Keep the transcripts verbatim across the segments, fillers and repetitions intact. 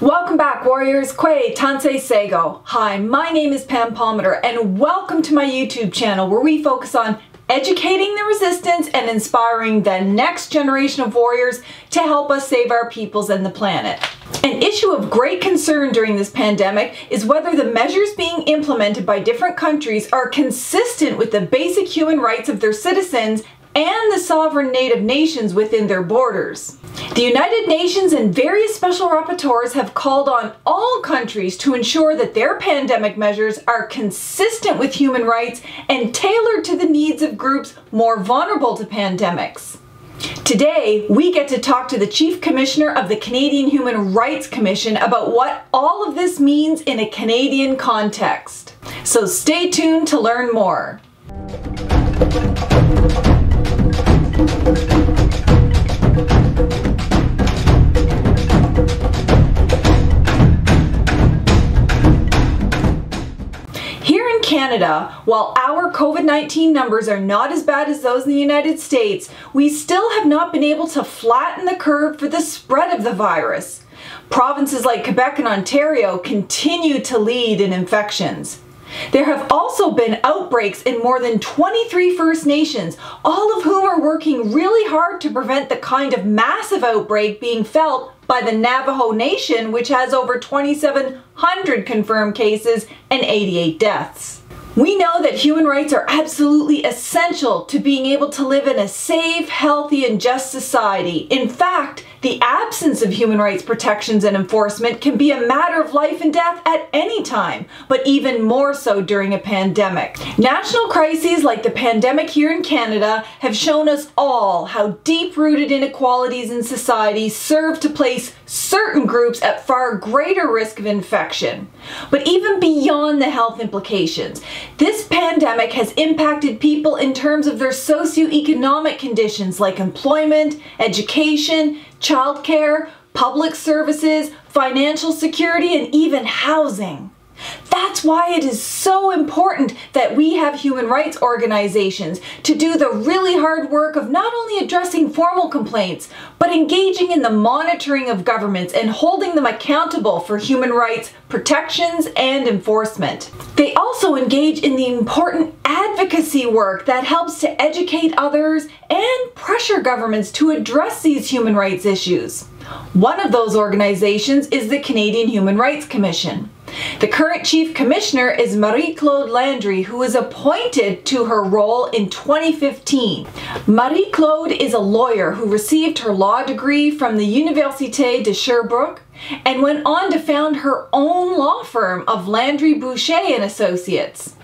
Welcome back, warriors. Kwe Tanse Sego. Hi, my name is Pam Palmater, and welcome to my YouTube channel where we focus on educating the resistance and inspiring the next generation of warriors to help us save our peoples and the planet. An issue of great concern during this pandemic is whether the measures being implemented by different countries are consistent with the basic human rights of their citizens and the sovereign native nations within their borders. The United Nations and various special rapporteurs have called on all countries to ensure that their pandemic measures are consistent with human rights and tailored to the needs of groups more vulnerable to pandemics. Today, we get to talk to the Chief Commissioner of the Canadian Human Rights Commission about what all of this means in a Canadian context. So stay tuned to learn more. Here in Canada, while our COVID nineteen numbers are not as bad as those in the United States, we still have not been able to flatten the curve for the spread of the virus. Provinces like Quebec and Ontario continue to lead in infections. There have also been outbreaks in more than twenty-three First Nations, all of whom are working really hard to prevent the kind of massive outbreak being felt by the Navajo Nation, which has over twenty-seven hundred confirmed cases and eighty-eight deaths. We know that human rights are absolutely essential to being able to live in a safe, healthy, and just society. In fact, the absence of human rights protections and enforcement can be a matter of life and death at any time, but even more so during a pandemic. National crises like the pandemic here in Canada have shown us all how deep-rooted inequalities in society serve to place certain groups at far greater risk of infection. But even beyond the health implications, this pandemic has impacted people in terms of their socioeconomic conditions like employment, education, childcare, public services, financial security, and even housing. That's why it is so important that we have human rights organizations to do the really hard work of not only addressing formal complaints, but engaging in the monitoring of governments and holding them accountable for human rights protections and enforcement. They also engage in the important advocacy work that helps to educate others and pressure governments to address these human rights issues. One of those organizations is the Canadian Human Rights Commission. The current Chief Commissioner is Marie-Claude Landry, who was appointed to her role in twenty fifteen. Marie-Claude is a lawyer who received her law degree from the Université de Sherbrooke and went on to found her own law firm of Landry Boucher and Associates.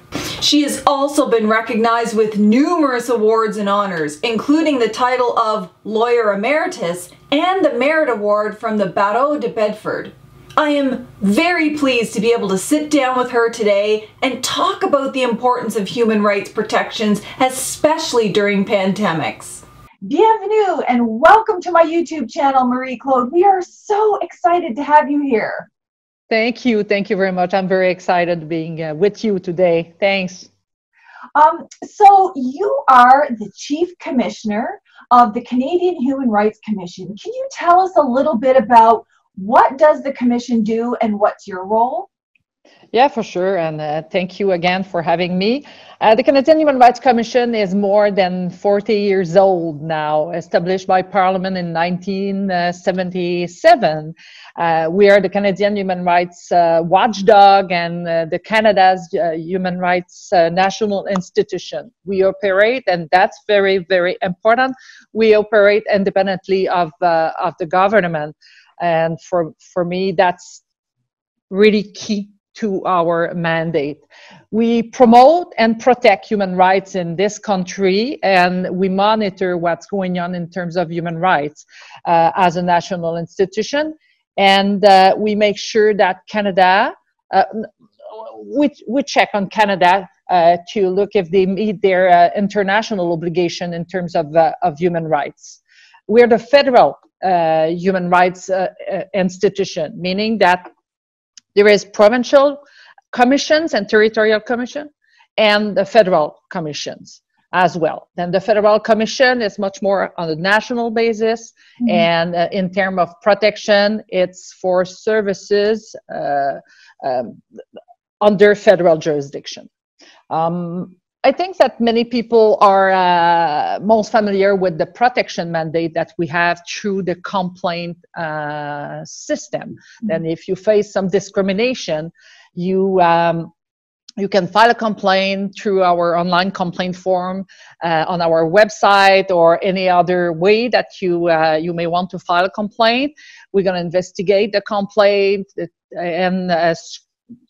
She has also been recognized with numerous awards and honors, including the title of Lawyer Emeritus and the Merit Award from the Barreau de Bedford. I am very pleased to be able to sit down with her today and talk about the importance of human rights protections, especially during pandemics. Bienvenue and welcome to my YouTube channel, Marie-Claude. We are so excited to have you here. Thank you. Thank you very much. I'm very excited being uh, with you today. Thanks. Um, so you are the Chief Commissioner of the Canadian Human Rights Commission. Can you tell us a little bit about what does the commission do and what's your role? Yeah, for sure. And uh, thank you again for having me. Uh, the Canadian Human Rights Commission is more than forty years old now, established by Parliament in nineteen seventy-seven. Uh, we are the Canadian Human Rights uh, Watchdog and uh, the Canada's uh, Human Rights uh, National Institution. We operate, and that's very, very important, we operate independently of, uh, of the government. And for, for me, that's really key to our mandate. We promote and protect human rights in this country, and we monitor what's going on in terms of human rights uh, as a national institution. And uh, we make sure that Canada, uh, we, we check on Canada uh, to look if they meet their uh, international obligation in terms of, uh, of human rights. We're the federal uh, human rights uh, uh, institution, meaning that there is provincial commissions and territorial commission and the federal commissions. as well. Then the Federal Commission is much more on a national basis, mm-hmm. and uh, in terms of protection, it's for services uh, um, under federal jurisdiction. Um, I think that many people are uh, most familiar with the protection mandate that we have through the complaint uh, system. Mm-hmm. Then if you face some discrimination, you um, you can file a complaint through our online complaint form uh, on our website or any other way that you uh, you may want to file a complaint. We're going to investigate the complaint, and uh,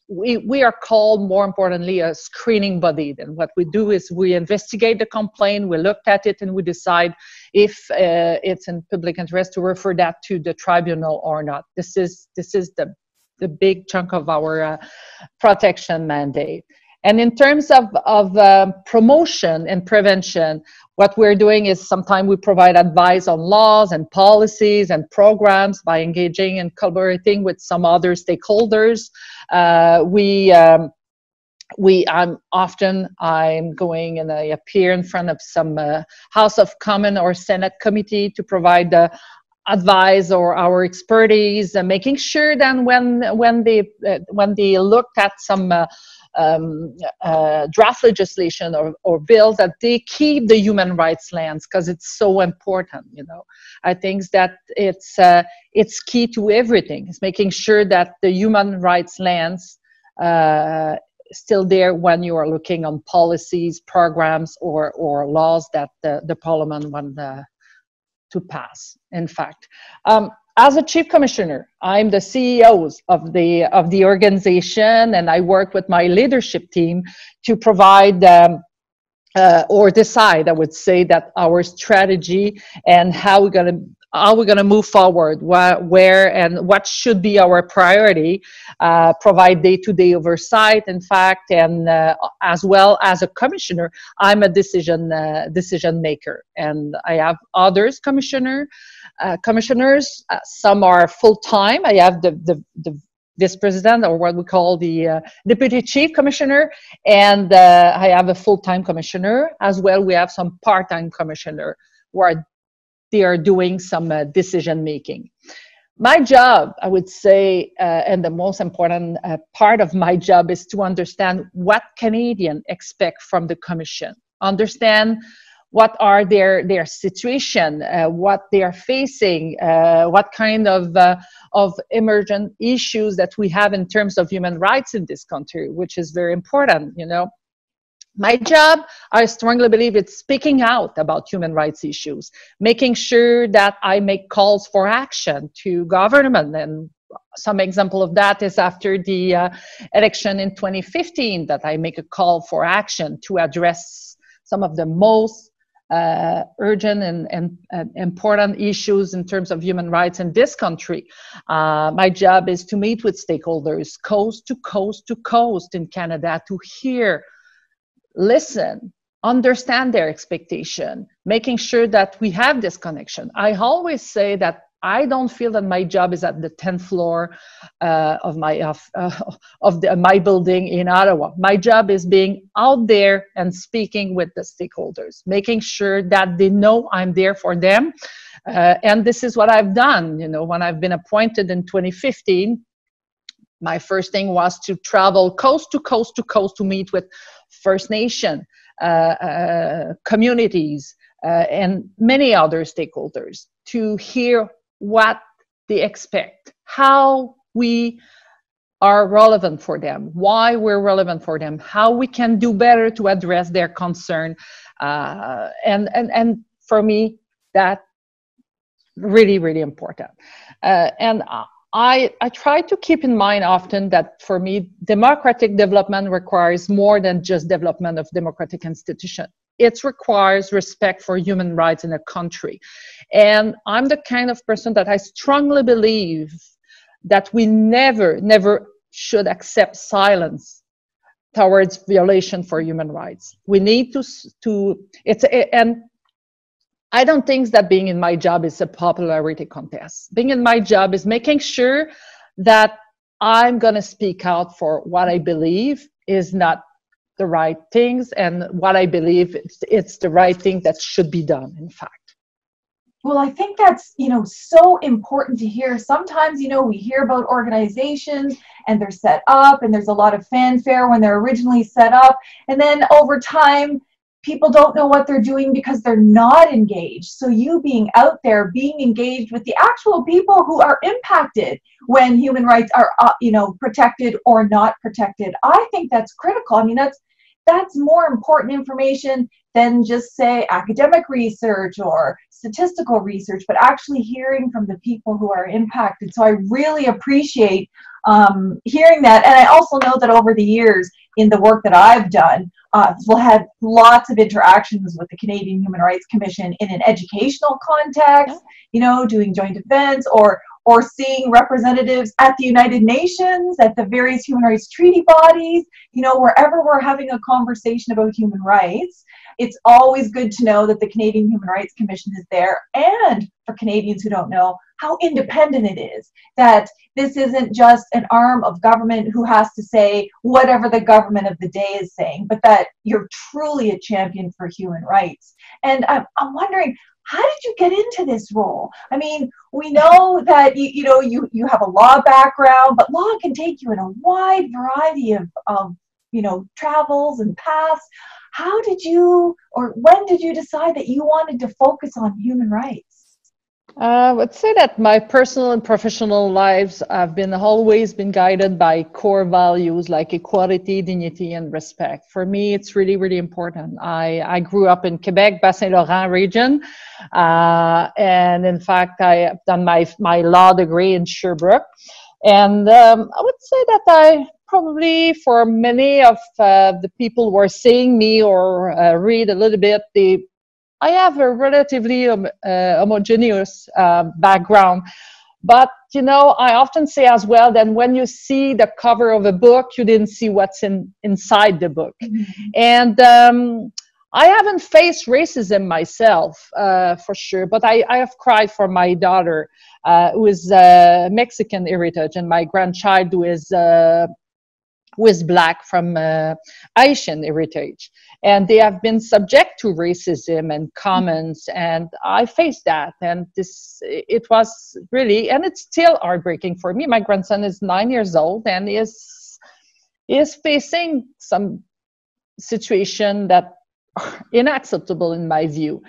we, we are called, more importantly, a screening body. And what we do is we investigate the complaint, we look at it, and we decide if uh, it's in public interest to refer that to the tribunal or not. This is, this is the the big chunk of our uh, protection mandate. And in terms of, of uh, promotion and prevention, what we're doing is sometimes we provide advice on laws and policies and programs by engaging and collaborating with some other stakeholders. Uh, we, um, we, I'm often, I'm going and I appear in front of some uh, House of Commons or Senate committee to provide the uh, advice or our expertise, uh, making sure that when when they uh, when they look at some uh, um, uh, draft legislation or, or bills, that they keep the human rights lens, because it's so important. You know, I think that it's uh, it's key to everything. It's making sure that the human rights lens uh, is still there when you are looking on policies, programs, or or laws that the, the Parliament want to to pass. In fact, um, as a chief commissioner, I'm the C E Os of the of the organization, and I work with my leadership team to provide um, uh, or decide, I would say, that our strategy and how we're going to how we're going to move forward, wh where and what should be our priority. Uh, provide day-to-day oversight, in fact, and uh, as well as a commissioner, I'm a decision uh, decision maker, and I have others commissioner. Uh, commissioners, uh, some are full-time. I have the, the, the vice president, or what we call the uh, deputy chief commissioner, and uh, I have a full-time commissioner. As well, we have some part-time commissioner who are, they are doing some uh, decision-making. My job, I would say, uh, and the most important uh, part of my job is to understand what Canadians expect from the Commission, understand what are their their situation, uh, what they are facing, uh, what kind of uh, of emergent issues that we have in terms of human rights in this country, which is very important. You know, my job, I strongly believe, it's speaking out about human rights issues, making sure that I make calls for action to government. And some example of that is after the uh, election in twenty fifteen, that I make a call for action to address some of the most Uh, urgent and, and, and important issues in terms of human rights in this country. Uh, my job is to meet with stakeholders coast to coast to coast in Canada to hear, listen, understand their expectation, making sure that we have this connection. I always say that I don't feel that my job is at the tenth floor uh, of my of, uh, of the, my building in Ottawa. My job is being out there and speaking with the stakeholders, making sure that they know I'm there for them. Uh, and this is what I've done. You know, when I've been appointed in twenty fifteen, my first thing was to travel coast to coast to coast to meet with First Nation uh, uh, communities uh, and many other stakeholders to hear what they expect, how we are relevant for them, why we're relevant for them, how we can do better to address their concern. Uh, and, and, and for me, that's really, really important. Uh, and I, I try to keep in mind often that for me, democratic development requires more than just development of democratic institutions. It requires respect for human rights in a country. And I'm the kind of person that I strongly believe that we never, never should accept silence towards violation for human rights. We need to, to it's, and I don't think that being in my job is a popularity contest. Being in my job is making sure that I'm gonna speak out for what I believe is not the right things and what I believe it's, it's the right thing that should be done, in fact. Well, I think that's, you know, so important to hear. Sometimes, you know, we hear about organizations and they're set up and there's a lot of fanfare when they're originally set up. And then over time, people don't know what they're doing because they're not engaged. So you being out there, being engaged with the actual people who are impacted when human rights are, uh, you know, protected or not protected. I think that's critical. I mean, that's, that's more important information than just, say, academic research or statistical research, but actually hearing from the people who are impacted. So I really appreciate um, hearing that. And I also know that over the years in the work that I've done, uh, we'll have lots of interactions with the Canadian Human Rights Commission in an educational context, you know, doing joint events or or seeing representatives at the United Nations, at the various human rights treaty bodies, you know, wherever we're having a conversation about human rights, it's always good to know that the Canadian Human Rights Commission is there. And for Canadians who don't know, how independent it is, that this isn't just an arm of government who has to say whatever the government of the day is saying, but that you're truly a champion for human rights. And I'm, I'm wondering, how did you get into this role? I mean, we know that you, you know, you, you have a law background, but law can take you in a wide variety of, of, you know, travels and paths. How did you, or when did you decide that you wanted to focus on human rights? I would say that my personal and professional lives have been always been guided by core values like equality, dignity, and respect. For me, it's really, really important. I, I grew up in Quebec, Bas-Saint-Laurent region. Uh, and in fact, I have done my, my law degree in Sherbrooke. And um, I would say that I probably, for many of uh, the people who are seeing me or uh, read a little bit, the I have a relatively um, uh, homogeneous uh, background, but, you know, I often say as well that when you see the cover of a book, you didn't see what's in, inside the book. Mm-hmm. And um, I haven't faced racism myself, uh, for sure, but I, I have cried for my daughter, uh, who is uh, Mexican heritage, and my grandchild, who is uh, who is black from uh, Haitian heritage. And they have been subject to racism and comments, and I faced that. And this, it was really, and it's still heartbreaking for me. My grandson is nine years old and is, is facing some situation that are unacceptable in my view.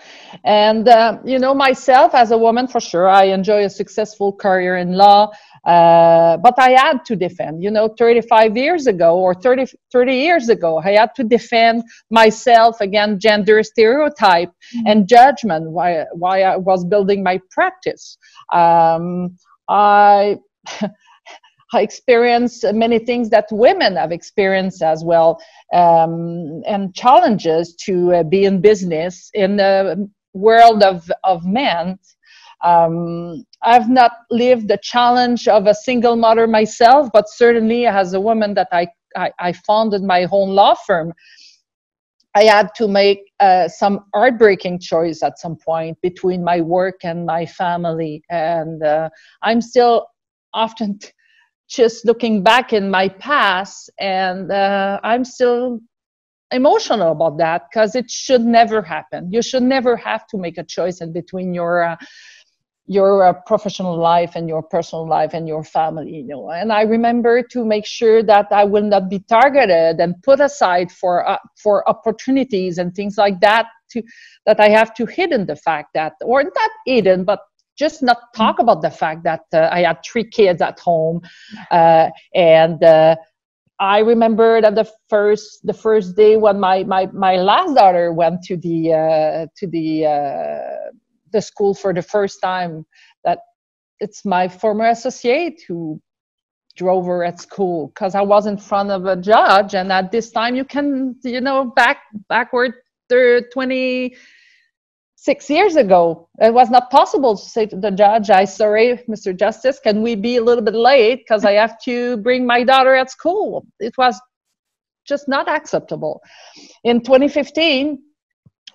And, uh, you know, myself as a woman, for sure, I enjoy a successful career in law. Uh, but I had to defend, you know, thirty-five years ago or thirty, thirty years ago, I had to defend myself against gender stereotype mm-hmm. and judgment while, while I was building my practice. Um, I, I experienced many things that women have experienced as well, um, and challenges to uh, be in business in the world of, of men. Um, I've not lived the challenge of a single mother myself, but certainly as a woman that I, I, I founded my own law firm, I had to make uh, some heartbreaking choice at some point between my work and my family. And uh, I'm still often just looking back in my past, and uh, I'm still emotional about that, because it should never happen. You should never have to make a choice in between your... Uh, your uh, professional life and your personal life and your family, you know. And I remember to make sure that I will not be targeted and put aside for uh, for opportunities and things like that, to, that I have to hidden the fact that, or not hidden, but just not talk about the fact that uh, I had three kids at home. Uh, and uh, I remember that the first the first day when my, my, my last daughter went to the, uh, to the, uh, the school for the first time, that it's my former associate who drove her at school, because I was in front of a judge, and at this time you can, you know, back backward twenty-six years ago, it was not possible to say to the judge, I sorry, Mister Justice, can we be a little bit late because I have to bring my daughter at school. It was just not acceptable. In twenty fifteen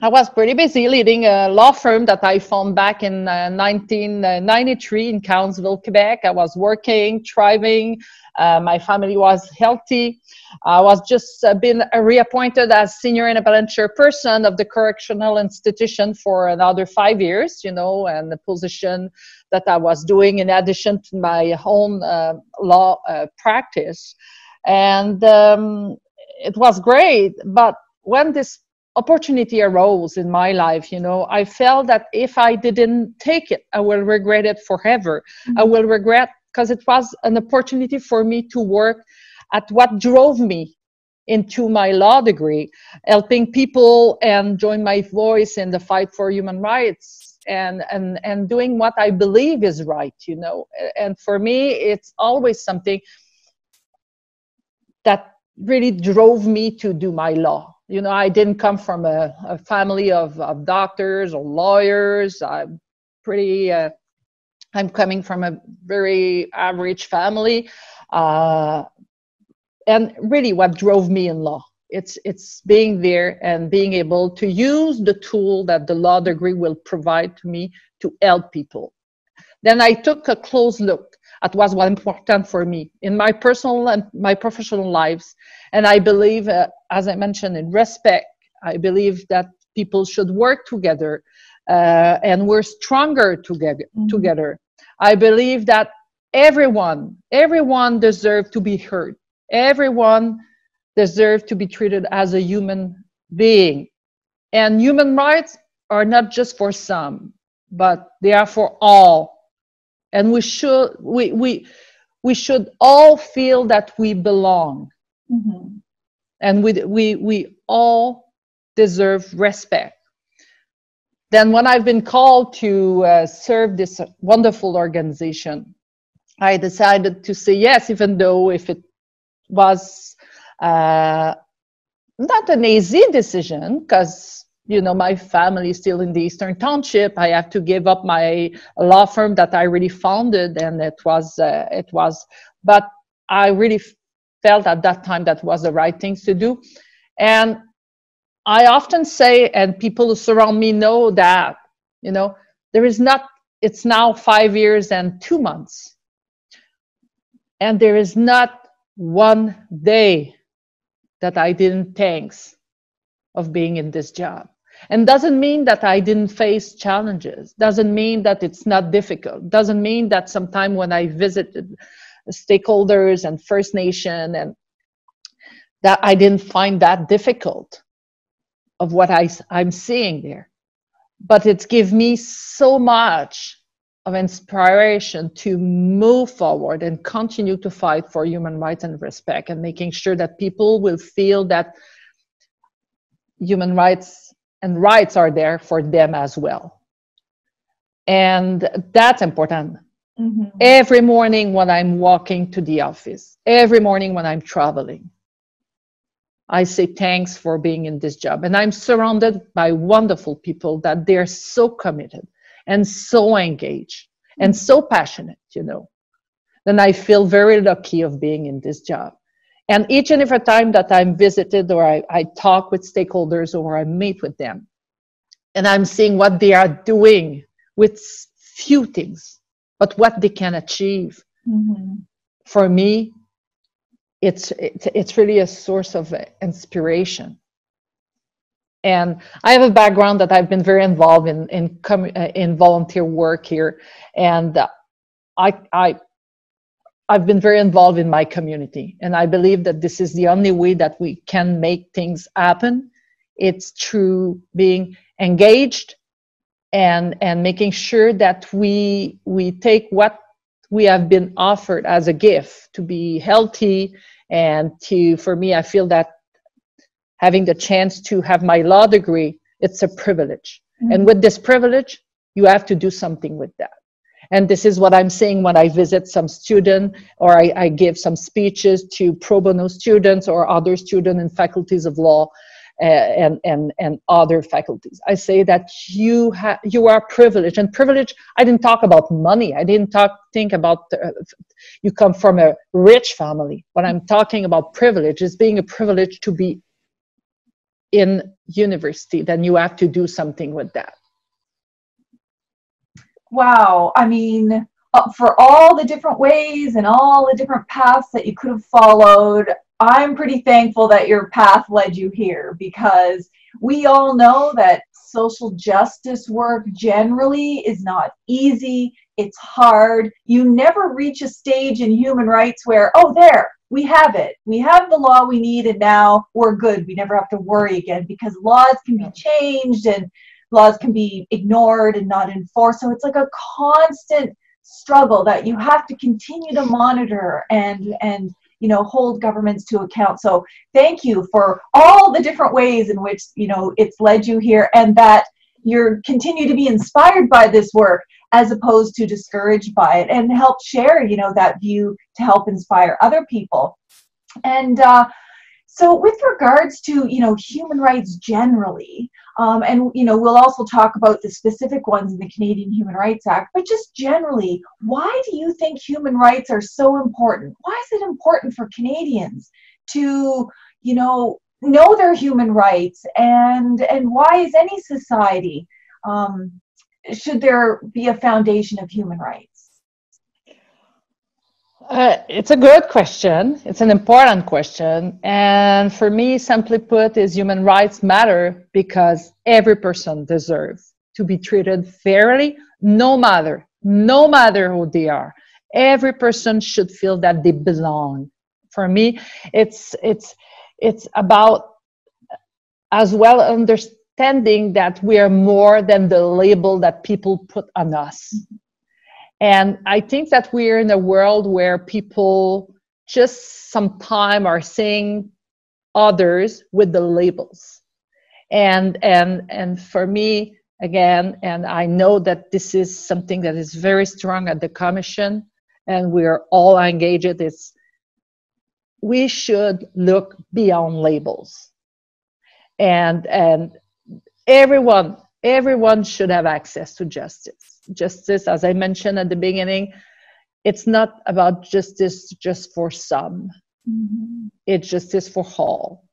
I was pretty busy leading a law firm that I found back in uh, nineteen ninety-three in Cowansville, Quebec. I was working, thriving. Uh, my family was healthy. I was just uh, been reappointed as senior independent chairperson of the correctional institution for another five years, you know, and the position that I was doing in addition to my own uh, law uh, practice. And um, it was great, but when this opportunity arose in my life, you know, I felt that if I didn't take it, I will regret it forever. Mm-hmm. I will regret, because it was an opportunity for me to work at what drove me into my law degree, helping people and join my voice in the fight for human rights and, and, and doing what I believe is right, you know. And for me, it's always something that really drove me to do my law. You know, I didn't come from a, a family of, of doctors or lawyers. I'm pretty, uh, I'm coming from a very average family. Uh, and really what drove me in law, it's, it's being there and being able to use the tool that the law degree will provide to me to help people. Then I took a close look at what was important for me in my personal and my professional lives. And I believe, uh, as I mentioned, in respect, I believe that people should work together uh, and we're stronger together. Mm-hmm. together. I believe that everyone, everyone deserves to be heard. Everyone deserves to be treated as a human being. And human rights are not just for some, but they are for all. And we should, we, we, we should all feel that we belong. Mm-hmm. And we, we, we all deserve respect. Then when I've been called to uh, serve this wonderful organization, I decided to say yes, even though if it was uh, not an easy decision, because you know, my family is still in the Eastern Township. I have to give up my law firm that I really founded, and it was, uh, it was, but I really felt at that time that was the right thing to do. And I often say, and people who surround me know that, you know, there is not, it's now five years and two months. And there is not one day that I didn't thanks of being in this job. And doesn't mean that I didn't face challenges, doesn't mean that it's not difficult, doesn't mean that sometimes when I visited stakeholders and First Nation and that I didn't find that difficult of what I, I'm seeing there. But it's given me so much of inspiration to move forward and continue to fight for human rights and respect and making sure that people will feel that human rights and rights are there for them as well. And that's important. Mm-hmm. Every morning when I'm walking to the office, every morning when I'm traveling, I say thanks for being in this job. And I'm surrounded by wonderful people that they're so committed and so engaged mm-hmm. and so passionate, you know. Then I feel very lucky of being in this job. And each and every time that I'm visited or I, I talk with stakeholders or I meet with them, and I'm seeing what they are doing with few things, but what they can achieve. Mm-hmm. For me, it's, it, it's really a source of inspiration. And I have a background that I've been very involved in, in, in volunteer work here. And I, I, I've been very involved in my community, and I believe that this is the only way that we can make things happen. It's through being engaged and, and making sure that we, we take what we have been offered as a gift to be healthy. And to, for me, I feel that having the chance to have my law degree, it's a privilege. Mm-hmm. And with this privilege, you have to do something with that. And this is what I'm saying when I visit some student or I, I give some speeches to pro bono students or other students in faculties of law uh, and, and, and other faculties. I say that you, ha you are privileged. And privilege, I didn't talk about money. I didn't talk, think about uh, you come from a rich family. What I'm talking about privilege is being a privilege to be in university, then you have to do something with that. Wow. I mean, for all the different ways and all the different paths that you could have followed, I'm pretty thankful that your path led you here, because we all know that social justice work generally is not easy. It's hard. You never reach a stage in human rights where, oh, there, we have it. We have the law we need, and now we're good. We never have to worry again, because laws can be changed and laws can be ignored and not enforced. So it's like a constant struggle that you have to continue to monitor and, and you know, hold governments to account. So thank you for all the different ways in which, you know, it's led you here, and that you're continue to be inspired by this work as opposed to discouraged by it, and help share, you know, that view to help inspire other people. And uh, so with regards to, you know, human rights generally, um, and, you know, we'll also talk about the specific ones in the Canadian Human Rights Act, but just generally, why do you think human rights are so important? Why is it important for Canadians to, you know, know their human rights, and and why is any society, um, should there be a foundation of human rights? Uh, it's a good question. It's an important question. And for me, simply put, is human rights matter because every person deserves to be treated fairly, no matter, no matter who they are. Every person should feel that they belong. For me, it's, it's, it's about as well understanding Understanding that we are more than the label that people put on us. And I think that we're in a world where people just sometimes are seeing others with the labels. And, and, and for me, again, and I know that this is something that is very strong at the Commission, and we are all engaged, it's we should look beyond labels. And, and Everyone, everyone should have access to justice. Justice, as I mentioned at the beginning, it's not about justice just for some. Mm-hmm. It's justice for all.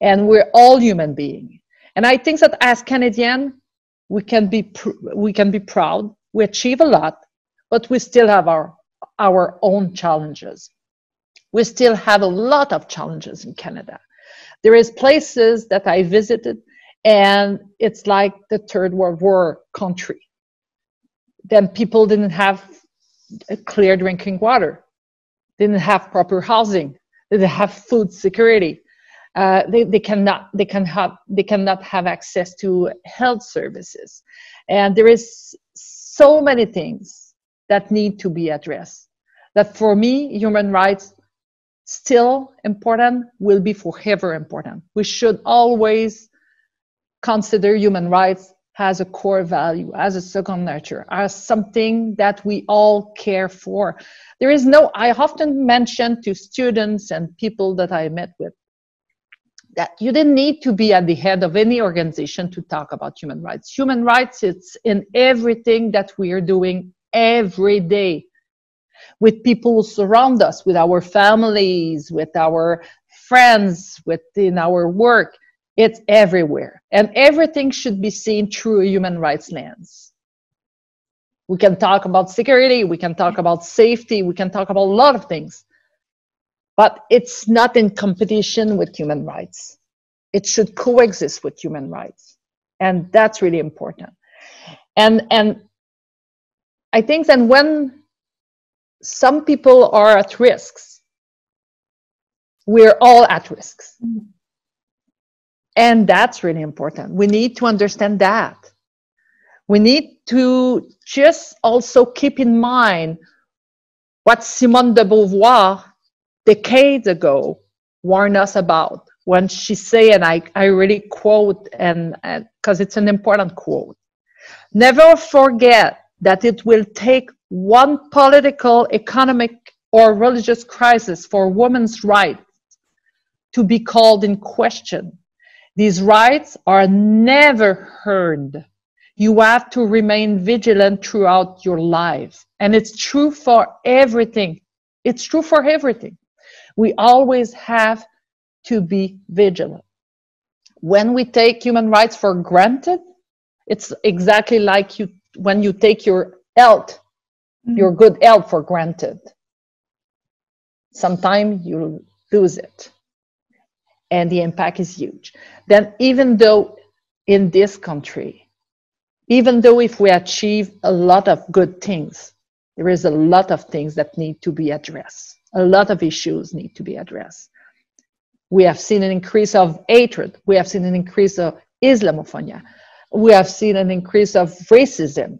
And we're all human beings. And I think that as Canadians, we can be, pr we can be proud. We achieve a lot, but we still have our, our own challenges. We still have a lot of challenges in Canada. There is places that I visited, and it's like the Third World War country. Then people didn't have clear drinking water, didn't have proper housing, didn't have food security. Uh, they, they, cannot, they, can have, they cannot have access to health services. And there is so many things that need to be addressed. That for me, human rights still important, will be forever important. We should always consider human rights as a core value, as a second nature, as something that we all care for. There is no, I often mention to students and people that I met with that you didn't need to be at the head of any organization to talk about human rights. Human rights, it's in everything that we are doing every day with people who surround us, with our families, with our friends, within our work. It's everywhere, and everything should be seen through a human rights lens. We can talk about security, we can talk about safety, we can talk about a lot of things, but it's not in competition with human rights. It should coexist with human rights, and that's really important. And, and I think that when some people are at risks, we're all at risks. Mm-hmm. And that's really important. We need to understand that. We need to just also keep in mind what Simone de Beauvoir decades ago warned us about when she said, and I, I really quote, and because it's an important quote, never forget that it will take one political, economic, or religious crisis for women's rights to be called in question. These rights are never heard. You have to remain vigilant throughout your life. And it's true for everything. It's true for everything. We always have to be vigilant. when we take human rights for granted, it's exactly like you when you take your health, mm-hmm. your good health for granted. Sometimes you lose it. And the impact is huge. Then even though in this country, even though if we achieve a lot of good things, there is a lot of things that need to be addressed. A lot of issues need to be addressed. We have seen an increase of hatred. We have seen an increase of Islamophobia. We have seen an increase of racism.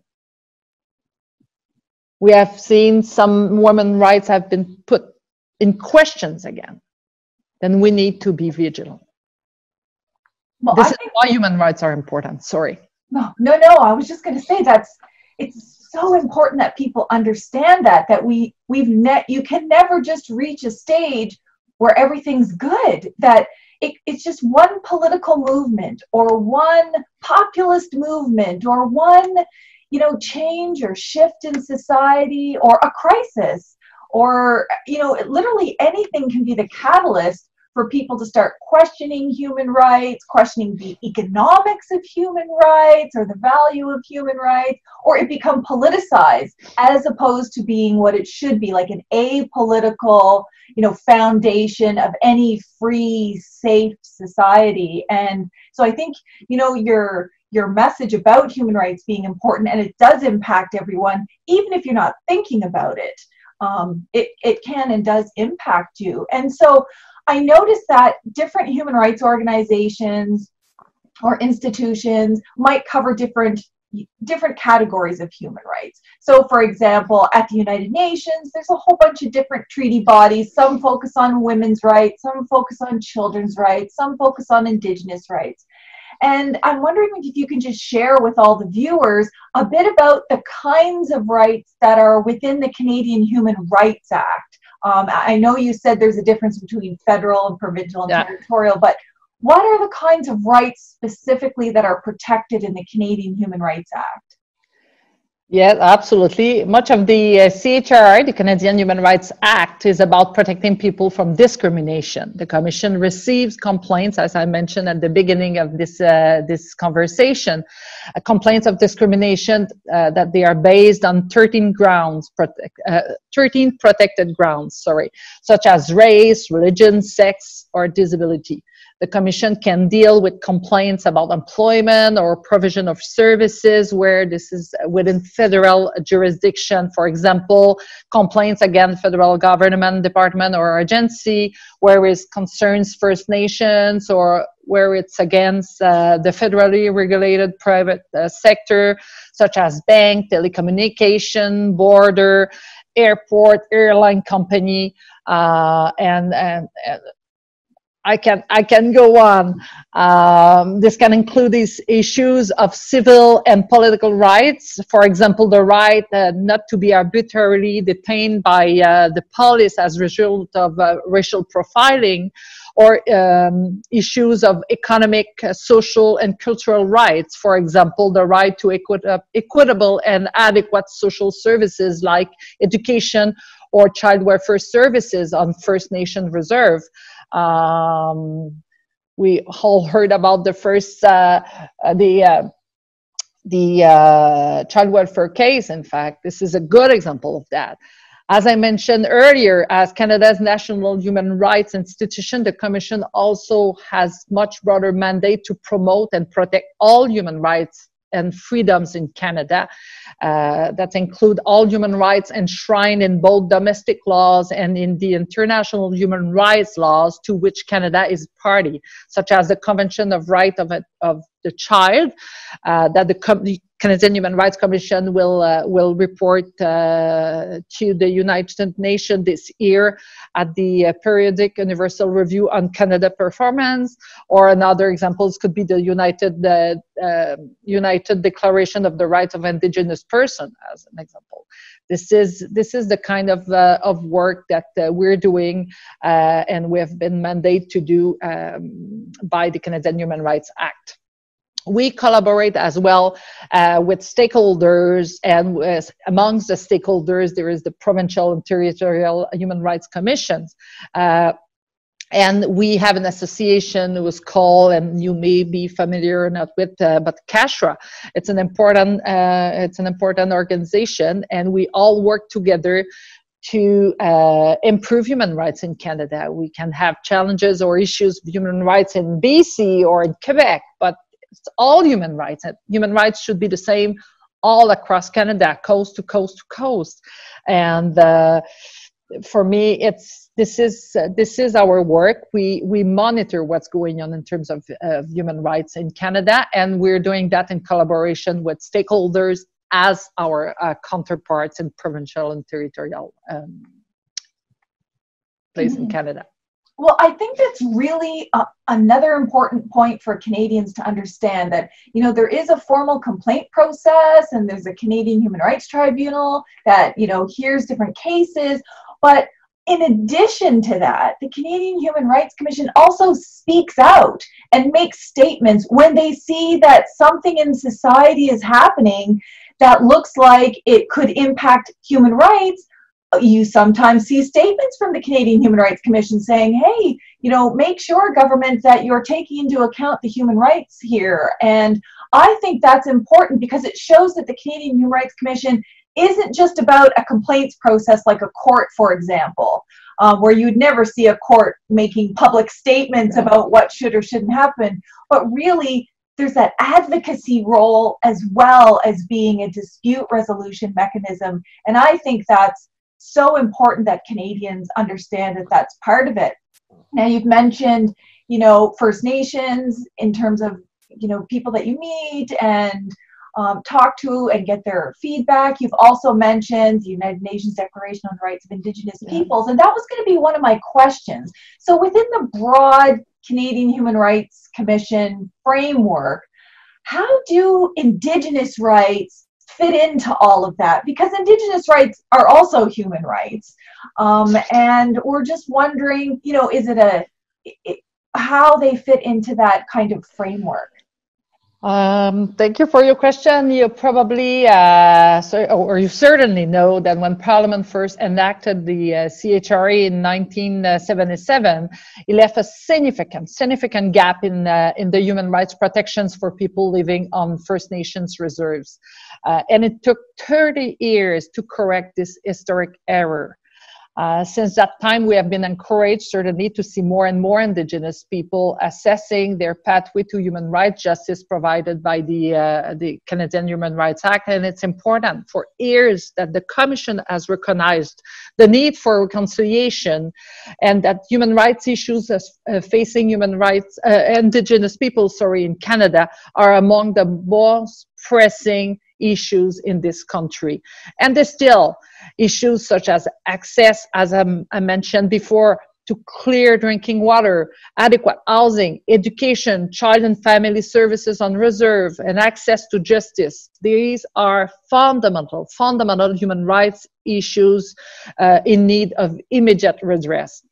We have seen some women's rights have been put in questions again. Then we need to be vigilant. Well, this I is why human rights are important, sorry. No, no, no, I was just gonna say that's, it's so important that people understand that, that we, we've net, you can never just reach a stage where everything's good, that it, it's just one political movement or one populist movement or one, you know, change or shift in society or a crisis or, you know, literally anything can be the catalyst for people to start questioning human rights, questioning the economics of human rights or the value of human rights, or it become politicized as opposed to being what it should be, like an apolitical, you know, foundation of any free, safe society. And so I think, you know, your your message about human rights being important, and it does impact everyone, even if you're not thinking about it, um, it, it can and does impact you. And so I noticed that different human rights organizations or institutions might cover different different categories of human rights. So for example, at the United Nations, there's a whole bunch of different treaty bodies. Some focus on women's rights, some focus on children's rights, some focus on Indigenous rights. And I'm wondering if you can just share with all the viewers a bit about the kinds of rights that are within the Canadian Human Rights Act. Um, I know you said there's a difference between federal and provincial and yeah. territorial, but what are the kinds of rights specifically that are protected in the Canadian Human Rights Act? Yes, absolutely. Much of the uh, C H R I, the Canadian Human Rights Act, is about protecting people from discrimination. The Commission receives complaints, as I mentioned at the beginning of this, uh, this conversation, uh, complaints of discrimination uh, that they are based on thirteen grounds, protect, uh, thirteen protected grounds, sorry, such as race, religion, sex, or disability. The Commission can deal with complaints about employment or provision of services where this is within federal jurisdiction. For example, complaints against federal government, department, or agency, where it's concerns First Nations, or where it's against uh, the federally regulated private uh, sector, such as bank, telecommunication, border, airport, airline company, uh, and, and, and I can, I can go on. Um, this can include these issues of civil and political rights. For example, the right uh, not to be arbitrarily detained by uh, the police as a result of uh, racial profiling, or um, issues of economic, uh, social, and cultural rights. For example, the right to equi- uh, equitable and adequate social services like education or child welfare services on First Nation reserve. Um, we all heard about the first, uh, the, uh, the uh, child welfare case. In fact, this is a good example of that. As I mentioned earlier, as Canada's national human rights institution, the Commission also has much broader mandate to promote and protect all human rights and freedoms in Canada. Uh, that include all human rights enshrined in both domestic laws and in the international human rights laws to which Canada is party, such as the Convention of Rights of, of the Child, uh, that the, Com the Canadian Human Rights Commission will, uh, will report uh, to the United Nations this year at the uh, Periodic Universal Review on Canada Performance, or another examples could be the United, uh, uh, United Declaration of the Rights of Indigenous Person, as an example. This is, this is the kind of, uh, of work that uh, we're doing uh, and we have been mandated to do um, by the Canadian Human Rights Act. We collaborate as well uh, with stakeholders, and with, amongst the stakeholders, there is the Provincial and Territorial Human Rights Commissions. Uh, And we have an association who is called, and you may be familiar or not with, uh, but CASHRA. It's an important, uh, it's an important organization, and we all work together to uh, improve human rights in Canada. We can have challenges or issues of human rights in B C or in Quebec, but it's all human rights. Human rights should be the same all across Canada, coast to coast to coast. And uh, for me, it's this is uh, this is our work. We we monitor what's going on in terms of uh, human rights in Canada, and we're doing that in collaboration with stakeholders as our uh, counterparts in provincial and territorial um, place mm-hmm. in Canada. Well, I think that's really a, another important point for Canadians to understand, that, you know, there is a formal complaint process and there's a Canadian Human Rights Tribunal that, you know, hears different cases. But in addition to that, the Canadian Human Rights Commission also speaks out and makes statements when they see that something in society is happening that looks like it could impact human rights. You sometimes see statements from the Canadian Human Rights Commission saying, hey, you know, make sure, government, that you're taking into account the human rights here. And I think that's important because it shows that the Canadian Human Rights Commission isn't just about a complaints process like a court, for example, uh, where you'd never see a court making public statements about what should or shouldn't happen, but really there's that advocacy role as well as being a dispute resolution mechanism. And I think that's so important that Canadians understand that that's part of it. Now, you've mentioned, you know, First Nations in terms of, you know, people that you meet and um, talk to and get their feedback. You've also mentioned the United Nations Declaration on the Rights of Indigenous Peoples, and that was going to be one of my questions. So within the broad Canadian Human Rights Commission framework, how do Indigenous rights fit into all of that? Because Indigenous rights are also human rights, um, and we're just wondering, you know, is it a it, how they fit into that kind of framework? Um, thank you for your question. You probably, uh, so, or you certainly know that when Parliament first enacted the uh, C H R A in nineteen seventy-seven, it left a significant, significant gap in uh, in the human rights protections for people living on First Nations reserves, uh, and it took thirty years to correct this historic error. Uh, since that time, we have been encouraged, certainly, to see more and more Indigenous people assessing their pathway to human rights justice provided by the, uh, the Canadian Human Rights Act. And it's important for years that the Commission has recognized the need for reconciliation and that human rights issues as, uh, facing human rights, uh, Indigenous people, sorry, in Canada are among the most pressing issues in this country. And there's still issues such as access, as um, I mentioned before, to clear drinking water, adequate housing, education, child and family services on reserve, and access to justice. These are fundamental, fundamental human rights issues uh, in need of immediate redress.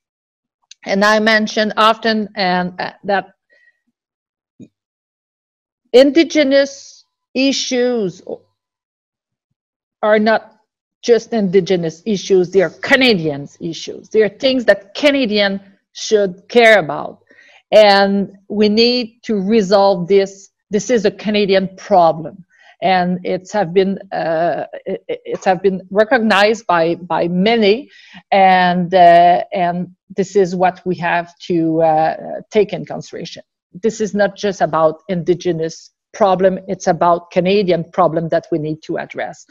And I mention often and uh, that Indigenous issues are not just Indigenous issues, they are Canadians' issues. They are things that Canadians should care about. And we need to resolve this. This is a Canadian problem. And it's have been, uh, it, it's have been recognized by, by many. And, uh, and this is what we have to uh, take in consideration. This is not just about Indigenous problem, it's about Canadian problem that we need to address.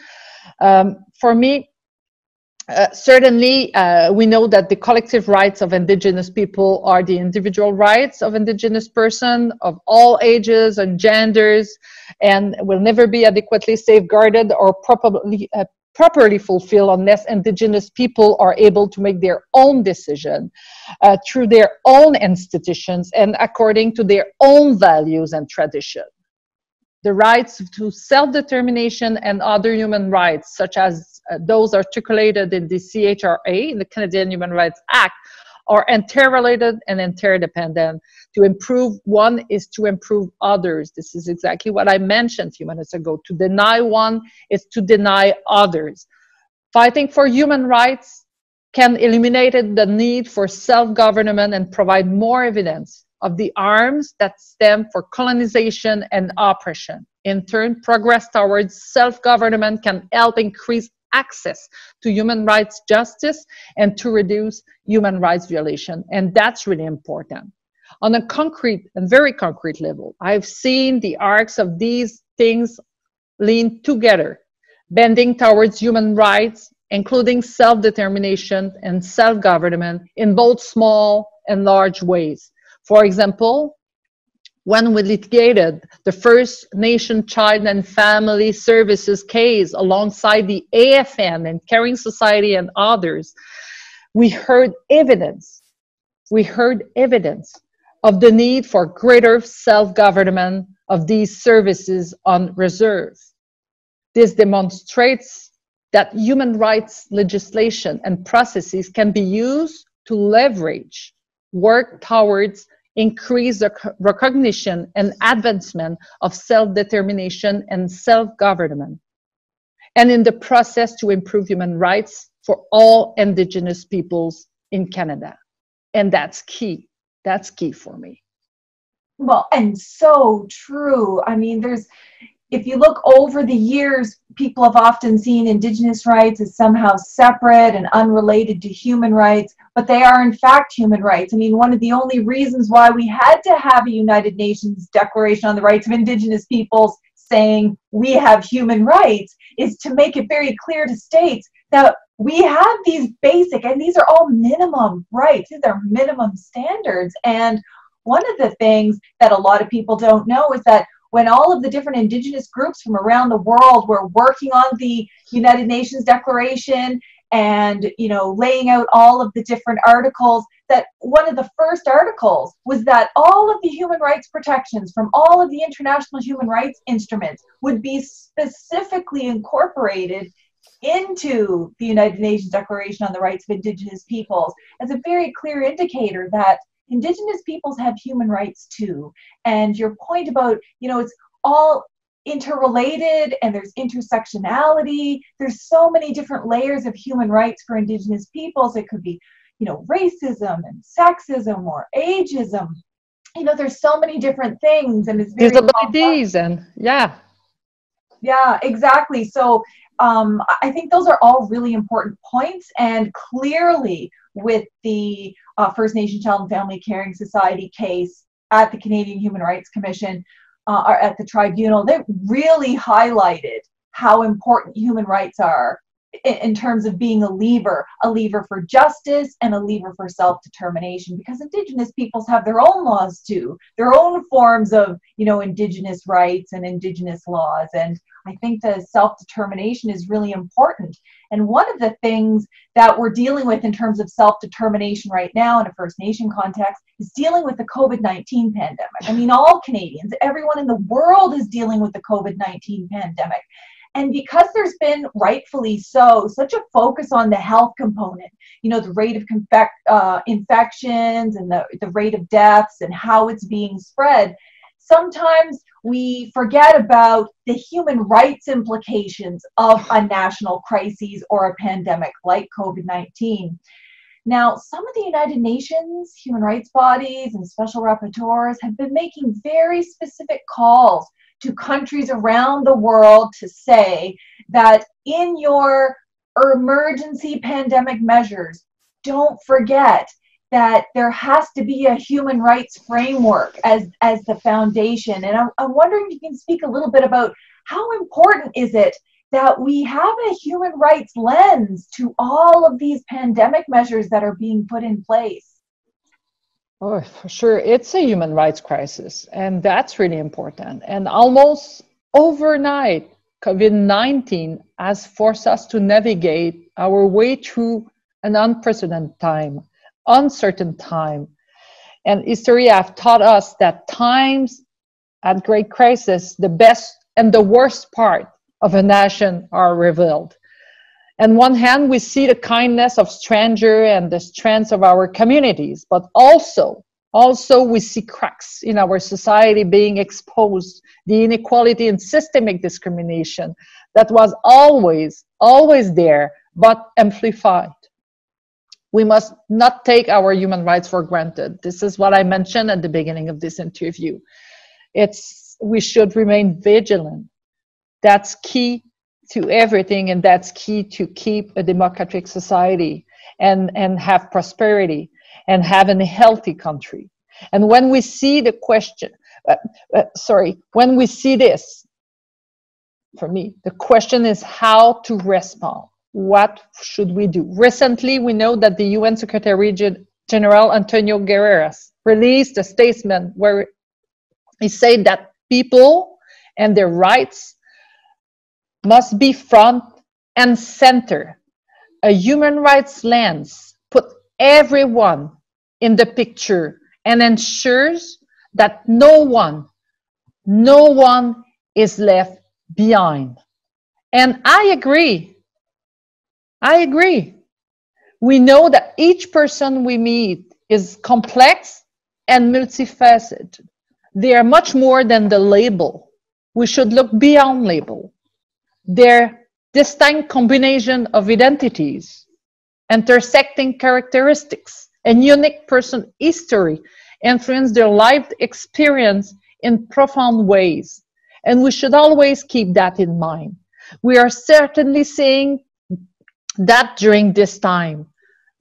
Um, for me, uh, certainly uh, we know that the collective rights of Indigenous people are the individual rights of Indigenous person of all ages and genders, and will never be adequately safeguarded or properly uh, properly fulfilled unless Indigenous people are able to make their own decision uh, through their own institutions and according to their own values and tradition. The rights to self-determination and other human rights, such as uh, those articulated in the C H R A, the Canadian Human Rights Act, are interrelated and interdependent. To improve one is to improve others. This is exactly what I mentioned a few minutes ago. To deny one is to deny others. Fighting for human rights can eliminate the need for self-government and provide more evidence of the harms that stem from colonization and oppression. In turn, progress towards self-government can help increase access to human rights justice and to reduce human rights violation. And that's really important. On a concrete and very concrete level, I've seen the arcs of these things lean together, bending towards human rights, including self-determination and self-government in both small and large ways. For example, when we litigated the First Nation Child and Family Services case alongside the A F N and Caring Society and others, we heard evidence, we heard evidence of the need for greater self-government of these services on reserve. This demonstrates that human rights legislation and processes can be used to leverage, work towards increase the recognition and advancement of self-determination and self-government, and in the process to improve human rights for all Indigenous peoples in Canada. And that's key. That's key for me. Well, and so true. I mean, there's, if you look over the years, people have often seen Indigenous rights as somehow separate and unrelated to human rights, but they are in fact human rights. I mean, one of the only reasons why we had to have a United Nations Declaration on the Rights of Indigenous Peoples saying we have human rights is to make it very clear to states that we have these basic, and these are all minimum rights, these are minimum standards. And one of the things that a lot of people don't know is that when all of the different Indigenous groups from around the world were working on the United Nations Declaration and, you know, laying out all of the different articles, that one of the first articles was that all of the human rights protections from all of the international human rights instruments would be specifically incorporated into the United Nations Declaration on the Rights of Indigenous Peoples as a very clear indicator that Indigenous peoples have human rights too. And your point about, you know, it's all interrelated and there's intersectionality. There's so many different layers of human rights for Indigenous peoples. It could be, you know, racism and sexism or ageism. You know, there's so many different things, and it's very disabilities and yeah. Yeah, exactly. So um, I think those are all really important points, and clearly with the uh, First Nation Child and Family Caring Society case at the Canadian Human Rights Commission uh, or at the tribunal, they really highlighted how important human rights are in, in terms of being a lever, a lever for justice and a lever for self-determination, because Indigenous peoples have their own laws too, their own forms of, you know, Indigenous rights and Indigenous laws. And I think the self-determination is really important. And one of the things that we're dealing with in terms of self-determination right now in a First Nation context is dealing with the COVID nineteen pandemic. I mean, all Canadians, everyone in the world is dealing with the COVID nineteen pandemic. And because there's been, rightfully so, such a focus on the health component, you know, the rate of infect, uh, infections and the, the rate of deaths and how it's being spread, sometimes we forget about the human rights implications of a national crisis or a pandemic like COVID nineteen. Now, some of the United Nations human rights bodies and special rapporteurs have been making very specific calls to countries around the world to say that in your emergency pandemic measures, don't forget that there has to be a human rights framework as, as the foundation. And I'm, I'm wondering if you can speak a little bit about how important is it that we have a human rights lens to all of these pandemic measures that are being put in place? Oh, for sure. It's a human rights crisis, and that's really important. And almost overnight, COVID nineteen has forced us to navigate our way through an unprecedented time. uncertain time, and history have taught us that times at great crisis, the best and the worst part of a nation are revealed. On one hand, we see the kindness of stranger and the strength of our communities, but also, also we see cracks in our society being exposed, the inequality and systemic discrimination that was always, always there, but amplified. we must not take our human rights for granted. This is what I mentioned at the beginning of this interview. It's, we should remain vigilant. That's key to everything, and that's key to keep a democratic society and, and have prosperity and have a healthy country. And when we see the question, uh, uh, sorry, when we see this, for me, the question is how to respond. What should we do? Recently, we know that the U N Secretary General Antonio Guterres released a statement where he said that people and their rights must be front and center. A human rights lens puts everyone in the picture and ensures that no one, no one is left behind. And I agree. I agree. We know that each person we meet is complex and multifaceted. They are much more than the label. We should look beyond label. Their distinct combination of identities, intersecting characteristics, and unique person history influence their lived experience in profound ways. And we should always keep that in mind. We are certainly seeing that during this time,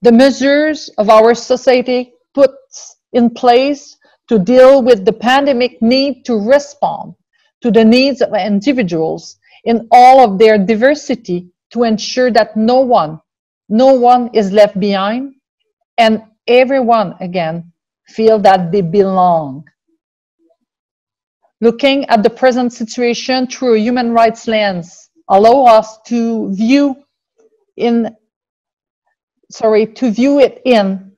the measures of our society puts in place to deal with the pandemic need to respond to the needs of individuals in all of their diversity to ensure that no one, no one is left behind, and everyone, again, feel that they belong. Looking at the present situation through a human rights lens allows us to view in, sorry, to view it in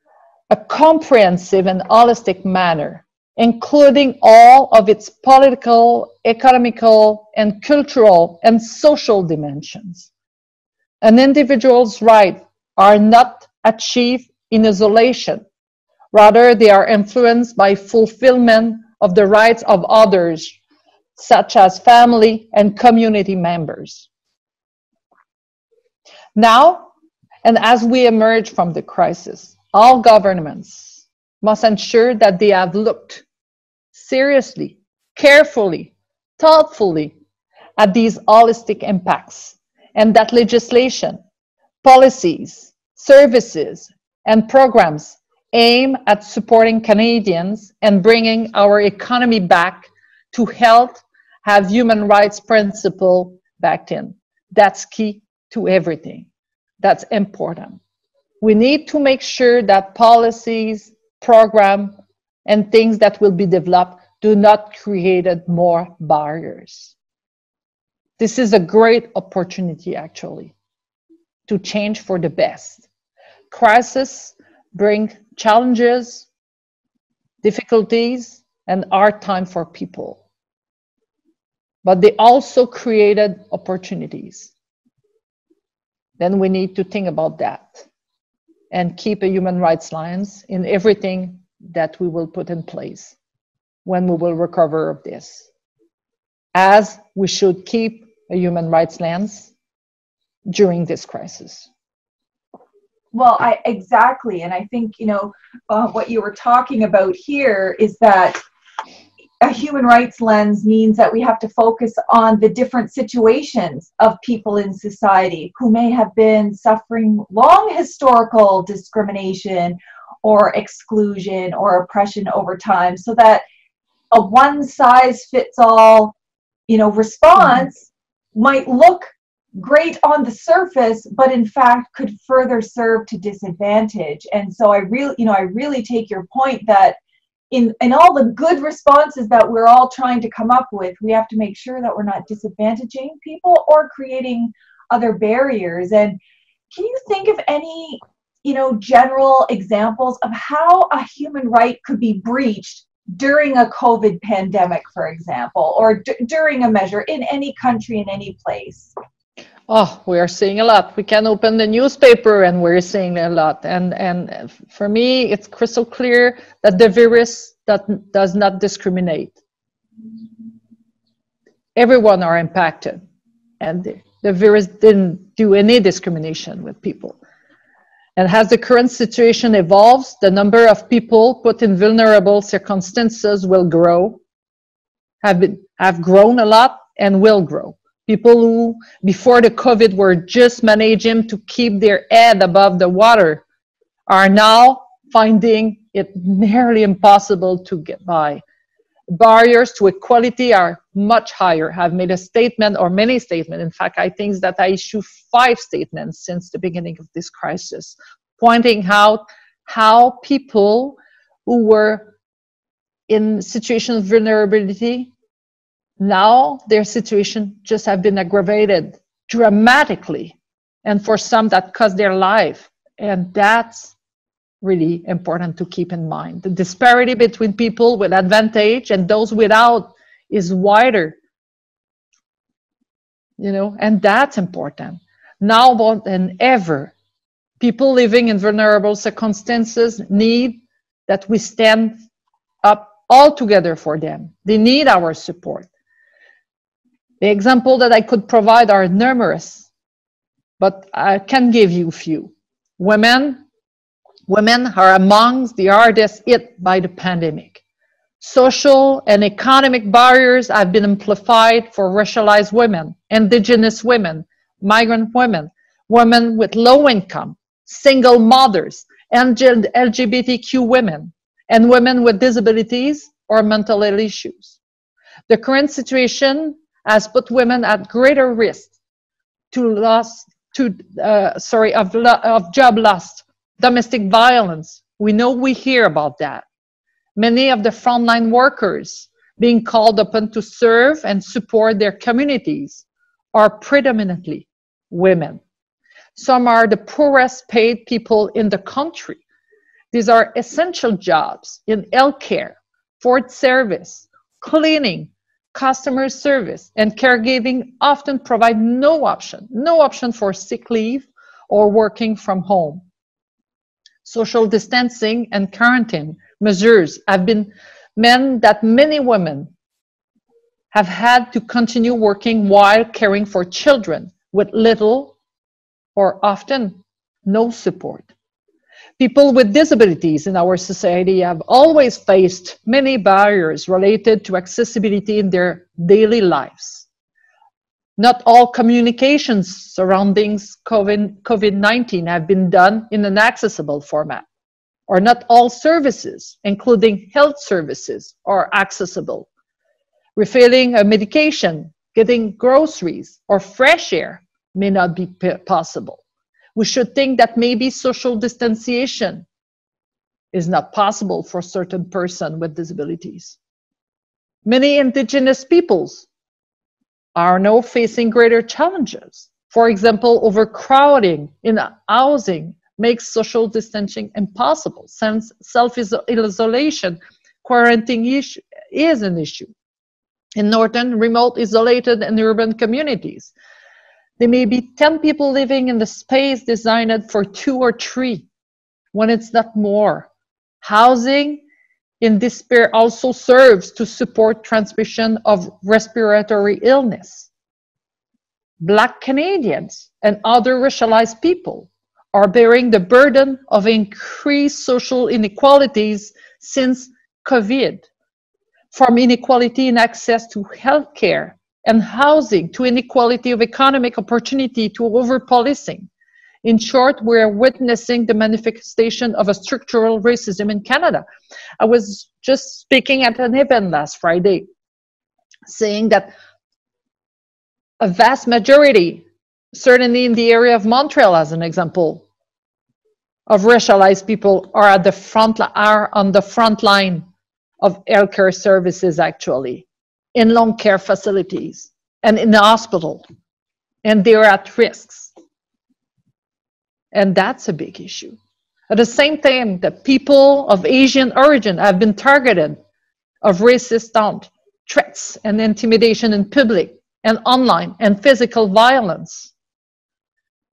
a comprehensive and holistic manner, including all of its political, economical, and cultural and social dimensions. An individual's rights are not achieved in isolation. Rather, they are influenced by fulfillment of the rights of others, such as family and community members. Now, and as we emerge from the crisis, all governments must ensure that they have looked seriously, carefully, thoughtfully at these holistic impacts, and that legislation, policies, services, and programs aim at supporting Canadians and bringing our economy back to health, have human rights principle backed in. That's key to everything. That's important. We need to make sure that policies, programs, and things that will be developed do not create more barriers. This is a great opportunity, actually, to change for the best. Crisis bring challenges, difficulties, and hard time for people. But they also created opportunities. Then we need to think about that and keep a human rights lens in everything that we will put in place when we will recover of this. As we should keep a human rights lens during this crisis. Well, I, exactly. And I think, you know, uh, what you were talking about here is that a human rights lens means that we have to focus on the different situations of people in society who may have been suffering long historical discrimination or exclusion or oppression over time, so that a one-size-fits-all, you know, response mm-hmm. might look great on the surface, but in fact could further serve to disadvantage. And so I really, you know, I really take your point that In, in all the good responses that we're all trying to come up with, we have to make sure that we're not disadvantaging people or creating other barriers. And can you think of any, you know, general examples of how a human right could be breached during a COVID pandemic, for example, or during a measure in any country, in any place? Oh, we are seeing a lot. We can open the newspaper and we're seeing a lot. And, and for me, it's crystal clear that the virus that does not discriminate. Everyone are impacted. And the, the virus didn't do any discrimination with people. And as the current situation evolves, the number of people put in vulnerable circumstances will grow, have, been, have grown a lot, and will grow. People who, before the COVID, were just managing to keep their head above the water are now finding it nearly impossible to get by. Barriers to equality are much higher. I've made a statement, or many statements. In fact, I think that I issued five statements since the beginning of this crisis, pointing out how people who were in situation of vulnerability, now their situation just have been aggravated dramatically, and for some that cost their life. And that's really important to keep in mind. The disparity between people with advantage and those without is wider, you know, and that's important. Now more than ever, people living in vulnerable circumstances need that we stand up all together for them. They need our support. The example that I could provide are numerous, but I can give you a few. Women, Women are among the hardest hit by the pandemic. Social and economic barriers have been amplified for racialized women, indigenous women, migrant women, women with low income, single mothers, L G B T Q women, and women with disabilities or mental health issues. The current situation has put women at greater risk to loss, to, uh, sorry, of, lo of job loss, domestic violence. We know, we hear about that. Many of the frontline workers being called upon to serve and support their communities are predominantly women. Some are the poorest paid people in the country. These are essential jobs in healthcare, food service, cleaning, customer service, and caregiving often provide no option, no option for sick leave or working from home. Social distancing and quarantine measures have been meant that many women have had to continue working while caring for children with little or often no support. People with disabilities in our society have always faced many barriers related to accessibility in their daily lives. Not all communications surrounding COVID nineteen have been done in an accessible format, or not all services, including health services, are accessible. Refilling a medication, getting groceries, or fresh air may not be possible. We should think that maybe social distanciation is not possible for certain persons with disabilities. Many Indigenous peoples are now facing greater challenges. For example, overcrowding in housing makes social distancing impossible, since self-isolation, quarantine issue, is an issue. In northern, remote, isolated, and urban communities, there may be ten people living in the space designed for two or three, when it's not more. Housing in despair also serves to support transmission of respiratory illness. Black Canadians and other racialized people are bearing the burden of increased social inequalities since COVID, from inequality in access to healthcare and housing, to inequality of economic opportunity, to over-policing. In short, we're witnessing the manifestation of a structural racism in Canada. I was just speaking at an event last Friday, saying that a vast majority, certainly in the area of Montreal as an example, of racialized people are, at the front, are on the front line of healthcare services, actually, in long care facilities and in the hospital, and they're at risks. And that's a big issue. At the same time, the people of Asian origin have been targeted of racist taunts, threats, and intimidation in public and online, and physical violence.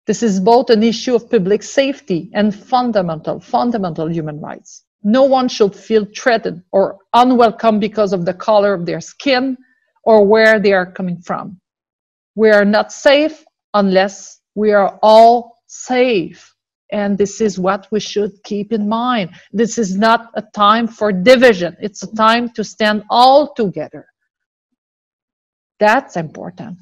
This is both an issue of public safety and fundamental, fundamental human rights. No one should feel threatened or unwelcome because of the color of their skin or where they are coming from. We are not safe unless we are all safe And this is what we should keep in mind. This is not a time for division. It's a time to stand all together. That's important.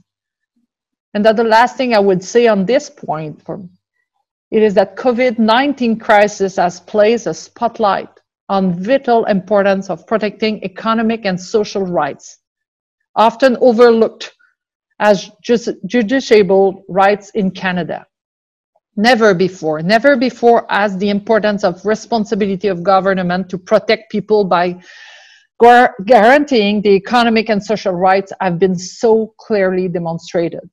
And that the last thing I would say on this point for it is that COVID nineteen crisis has placed a spotlight on vital importance of protecting economic and social rights, often overlooked as justiciable rights in Canada. Never before, never before has the importance of responsibility of government to protect people by guaranteeing the economic and social rights have been so clearly demonstrated.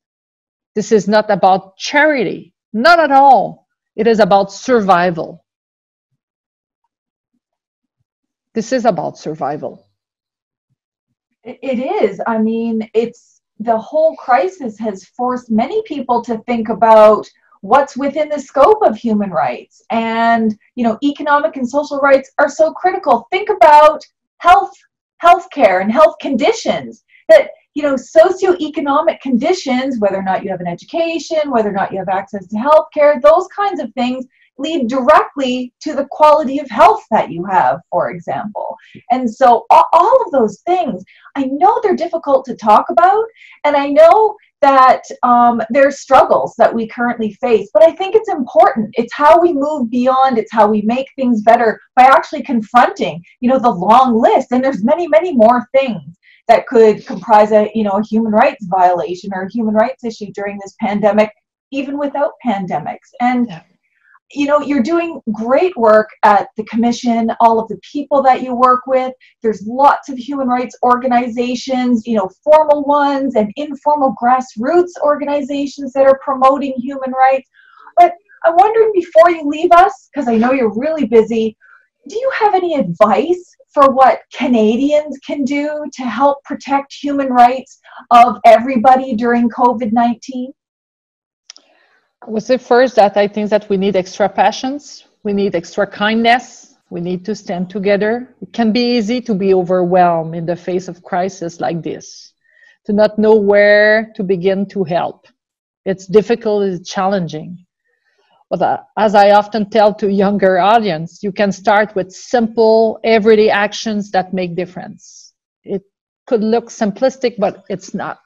This is not about charity, not at all. It is about survival. This is about survival. It is. I mean, it's the whole crisis has forced many people to think about what's within the scope of human rights, and you know, economic and social rights are so critical. Think about health, healthcare, and health conditions. That you know, socioeconomic conditions, whether or not you have an education, whether or not you have access to healthcare, those kinds of things lead directly to the quality of health that you have, for example. And so all of those things, I know they're difficult to talk about, and I know that um, there's struggles that we currently face, but I think it's important. It's how we move beyond, it's how we make things better by actually confronting, you know, the long list. And there's many, many more things that could comprise a, you know, a human rights violation or a human rights issue during this pandemic, even without pandemics. And yeah. You know, you're doing great work at the commission, all of the people that you work with. There's lots of human rights organizations, you know, formal ones and informal grassroots organizations that are promoting human rights. But I'm wondering, before you leave us, because I know you're really busy, do you have any advice for what Canadians can do to help protect human rights of everybody during COVID nineteen? I would say first that I think that we need extra passions, we need extra kindness, we need to stand together. It can be easy to be overwhelmed in the face of crisis like this, to not know where to begin to help. It's difficult, it's challenging. But as I often tell to younger audience, you can start with simple, everyday actions that make difference. It could look simplistic, but it's not.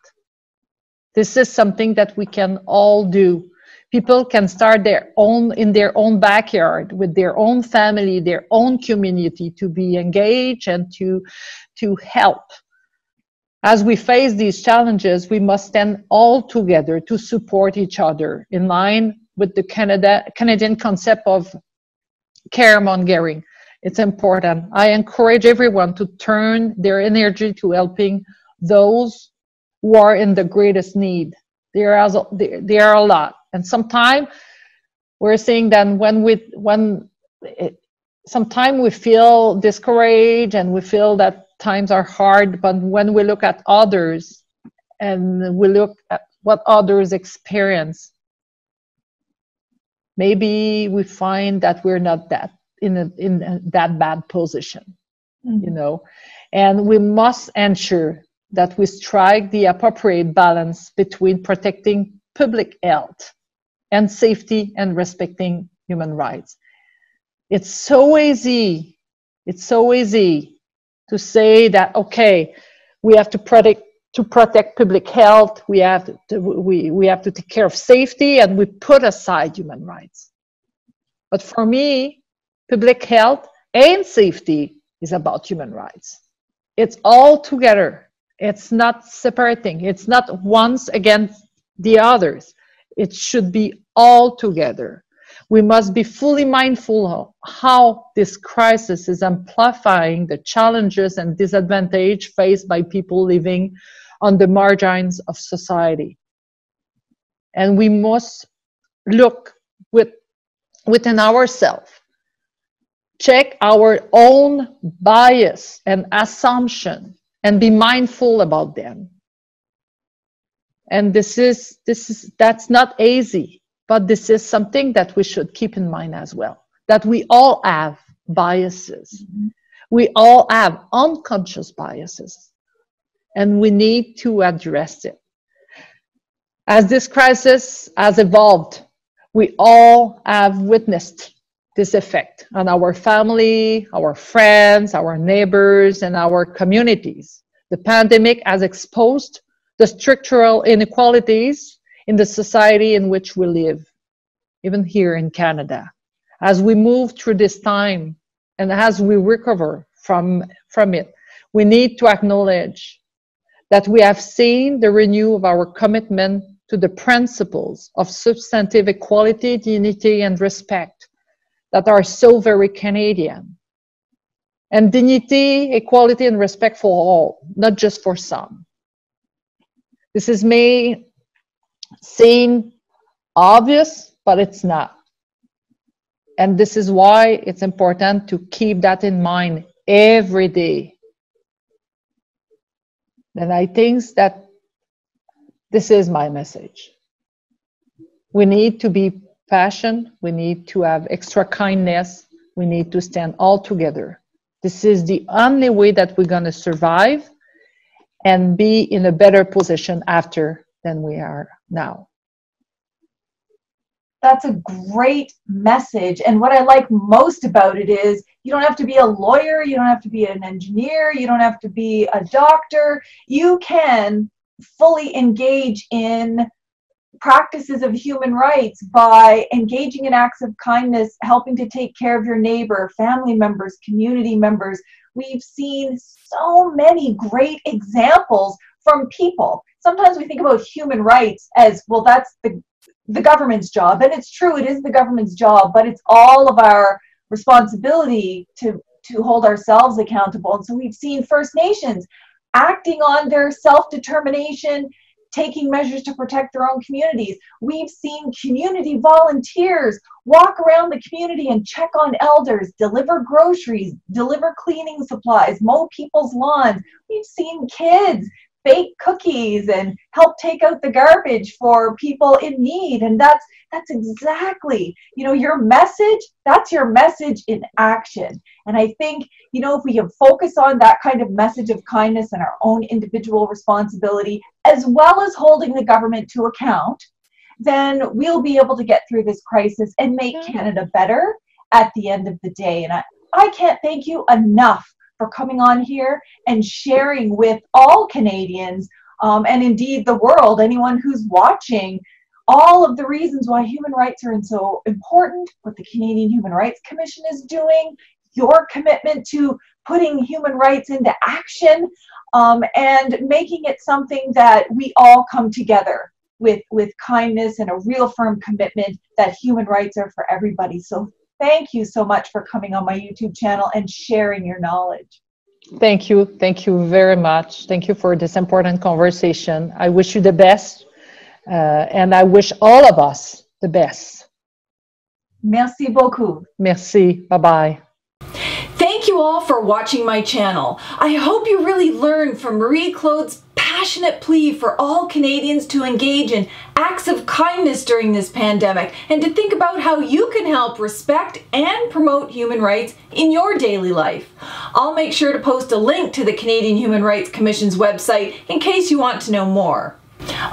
This is something that we can all do. People can start their own, in their own backyard, with their own family, their own community, to be engaged and to, to help. As we face these challenges, we must stand all together to support each other, in line with the Canada, Canadian concept of caremongering. It's important. I encourage everyone to turn their energy to helping those who are in the greatest need. There are, there are a lot. And sometimes we're seeing that when we, when it, sometimes we feel discouraged and we feel that times are hard, but when we look at others and we look at what others experience, maybe we find that we're not that in, a, in a, that bad position, mm-hmm. you know, and we must ensure that we strike the appropriate balance between protecting public health and safety and respecting human rights. It's so easy, it's so easy to say that, okay, we have to protect, to protect public health, we have to, to, we, we have to take care of safety, and we put aside human rights. But for me, public health and safety is about human rights. It's all together. It's not separating. It's not once against the others. It should be all together. We must be fully mindful of how this crisis is amplifying the challenges and disadvantage faced by people living on the margins of society. And we must look with, within ourselves, check our own bias and assumption, and be mindful about them. And this is, this is, that's not easy, but this is something that we should keep in mind as well, that we all have biases. Mm-hmm. We all have unconscious biases, and we need to address it. As this crisis has evolved, we all have witnessed this effect on our family, our friends, our neighbors, and our communities. The pandemic has exposed the structural inequalities in the society in which we live, even here in Canada. As we move through this time and as we recover from, from it, we need to acknowledge that we have seen the renewal of our commitment to the principles of substantive equality, dignity, and respect that are so very Canadian. And dignity, equality, and respect for all, not just for some. This is may seem obvious, but it's not. And this is why it's important to keep that in mind every day. And I think that this is my message. We need to be passionate, we need to have extra kindness, we need to stand all together. This is the only way that we're going to survive and be in a better position after than we are now. That's a great message. And what I like most about it is you don't have to be a lawyer, you don't have to be an engineer, you don't have to be a doctor. You can fully engage in practices of human rights by engaging in acts of kindness, helping to take care of your neighbor, family members, community members. We've seen so many great examples from people. Sometimes we think about human rights as, well, that's the, the government's job. And it's true, it is the government's job, but it's all of our responsibility to, to hold ourselves accountable. And so we've seen First Nations acting on their self-determination, taking measures to protect their own communities. We've seen community volunteers walk around the community and check on elders, deliver groceries, deliver cleaning supplies, mow people's lawns. We've seen kids bake cookies and help take out the garbage for people in need. And that's, that's exactly, you know, your message, that's your message in action. And I think, you know, if we can focus on that kind of message of kindness and our own individual responsibility, as well as holding the government to account, then we'll be able to get through this crisis and make Canada better at the end of the day. And I, I can't thank you enough for coming on here and sharing with all Canadians um, and indeed the world, anyone who's watching, all of the reasons why human rights are so important, what the Canadian Human Rights Commission is doing, your commitment to putting human rights into action um, and making it something that we all come together with, with kindness and a real firm commitment that human rights are for everybody. So thank you so much for coming on my YouTube channel and sharing your knowledge. Thank you. Thank you very much. Thank you for this important conversation. I wish you the best. Uh, and I wish all of us the best. Merci beaucoup. Merci. Bye-bye. Thank you all for watching my channel. I hope you really learned from Marie-Claude's passionate plea for all Canadians to engage in acts of kindness during this pandemic and to think about how you can help respect and promote human rights in your daily life. I'll make sure to post a link to the Canadian Human Rights Commission's website in case you want to know more.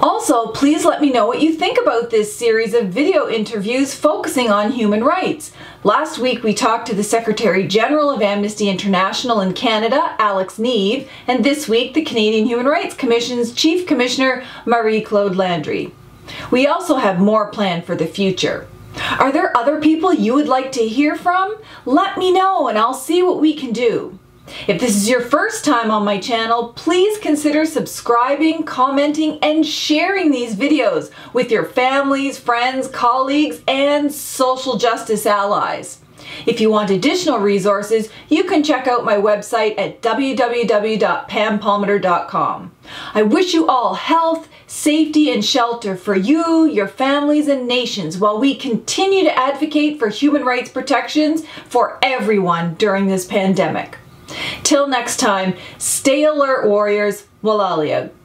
Also, please let me know what you think about this series of video interviews focusing on human rights. Last week we talked to the Secretary General of Amnesty International in Canada, Alex Neve, and this week the Canadian Human Rights Commission's Chief Commissioner, Marie-Claude Landry. We also have more planned for the future. Are there other people you would like to hear from? Let me know and I'll see what we can do. If this is your first time on my channel, please consider subscribing, commenting, and sharing these videos with your families, friends, colleagues, and social justice allies. If you want additional resources, you can check out my website at w w w dot pam palmater dot com. I wish you all health, safety, and shelter for you, your families, and nations while we continue to advocate for human rights protections for everyone during this pandemic. Till next time, stay alert warriors, Wallaliot.